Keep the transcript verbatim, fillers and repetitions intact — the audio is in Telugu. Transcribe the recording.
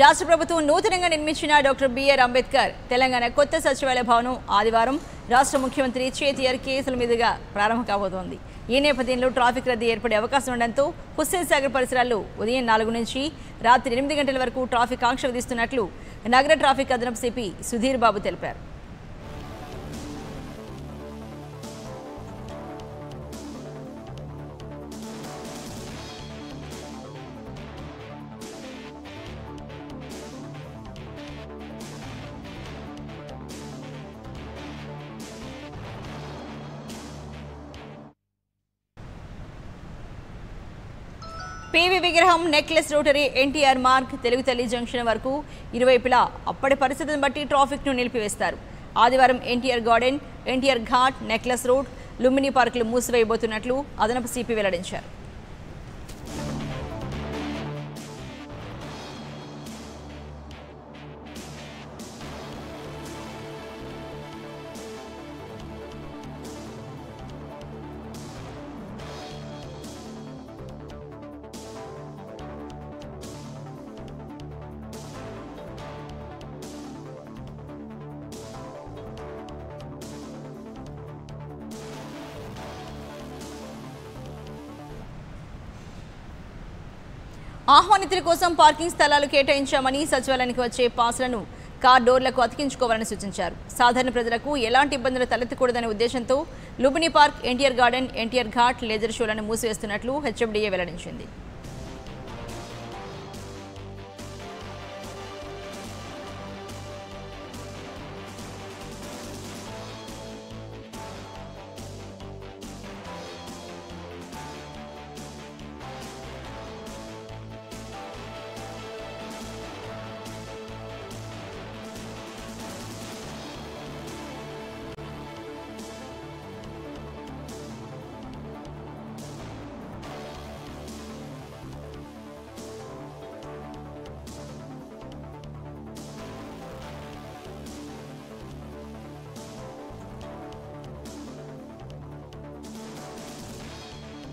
రాష్ట్ర ప్రభుత్వం నూతనంగా నిర్మించిన డాక్టర్ బిఆర్ అంబేద్కర్ తెలంగాణ కొత్త సచివాలయ భవనం ఆదివారం రాష్ట్ర ముఖ్యమంత్రి చేతియర్ కేసుల మీదుగా ప్రారంభం కాబోతోంది. ఈ నేపథ్యంలో ట్రాఫిక్ రద్దీ ఏర్పడే అవకాశం ఉండడంతో హుస్సేన్ సాగర్ పరిసరాల్లో ఉదయం నాలుగు నుంచి రాత్రి ఎనిమిది గంటల వరకు ట్రాఫిక్ ఆంక్ష విధిస్తున్నట్లు నగర ట్రాఫిక్ అదనపు సిపి సుధీర్ బాబు తెలిపారు. పీవీ విగ్రహం necklace rotary NTR Marg Telugu Thalli junction వరకు ఇరువైపులా అప్పటి పరిస్థితిని బట్టి ట్రాఫిక్ను నిలిపివేస్తారు. ఆదివారం NTR garden, NTR ghat, necklace road, Lumbini పార్కులు మూసివేయబోతున్నట్లు అదనపు సిపి వెల్లడించారు. ఆహ్వానితుల కోసం పార్కింగ్ స్థలాలు కేటాయించామని సచివాలయానికి వచ్చే పాస్లను కార్ డోర్లకు అతికించుకోవాలని సూచించారు. సాధారణ ప్రజలకు ఎలాంటి ఇబ్బందులు తలెత్తకూడదనే ఉద్దేశంతో Lumbini park, NTR garden, NTR ghat, laser షోలను మూసివేస్తున్నట్లు హెచ్ఎండిఏ వెల్లడించింది.